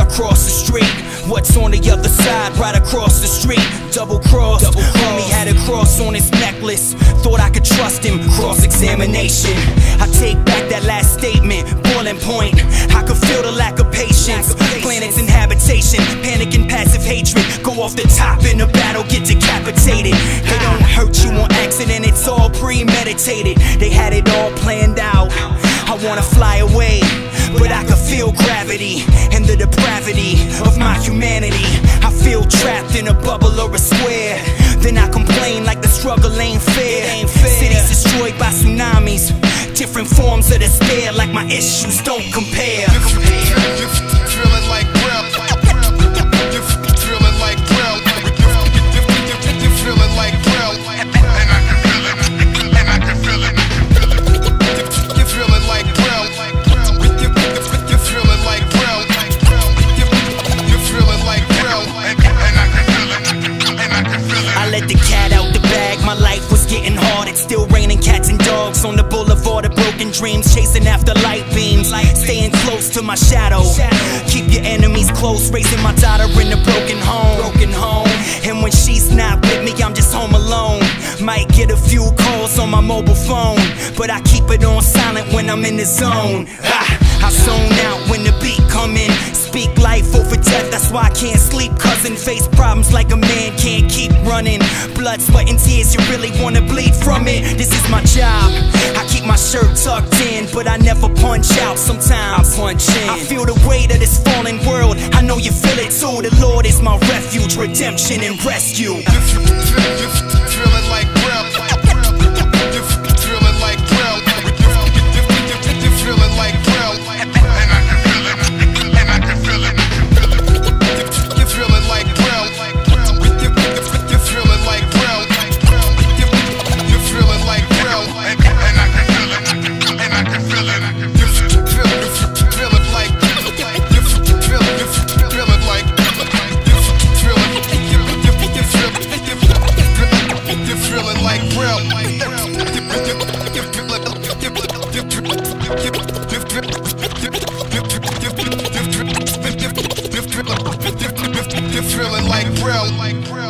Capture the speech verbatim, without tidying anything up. Across the street, what's on the other side? Right across the street, double cross. Homie had a cross on his necklace. Thought I could trust him. Cross examination. I take back that last statement. Boiling point. I could feel the lack of patience. Planets and habitation. Panic and passive hatred. Go off the top in a battle, get decapitated. They don't hurt you on accident. It's all premeditated. They had it all planned out. I wanna fly away, but I can feel gravity and the depravity of my humanity. I feel trapped in a bubble or a square. Then I complain like the struggle ain't fair. Ain't fair. Cities destroyed by tsunamis. Different forms of despair, like my issues don't compare. Feeling like Braille. Still raining cats and dogs on the boulevard of broken dreams, chasing after light beams, staying close to my shadow. Keep your enemies close, raising my daughter in a broken home. And when she's not with me, I'm just home alone. Might get a few calls on my mobile phone, but I keep it on silent when I'm in the zone. Ah, I zone out when the beat come in. Speak life over death, that's why I can't sleep. Cousin, face problems like a man, can't keep running. Blood, sweat, and tears, you really wanna bleed from it. This is my job, I keep my shirt tucked in, but I never punch out, sometimes I punch in. I feel the weight of this fallen world, I know you feel it too. The Lord is my refuge, redemption and rescue. Feeling like feeling like Braille.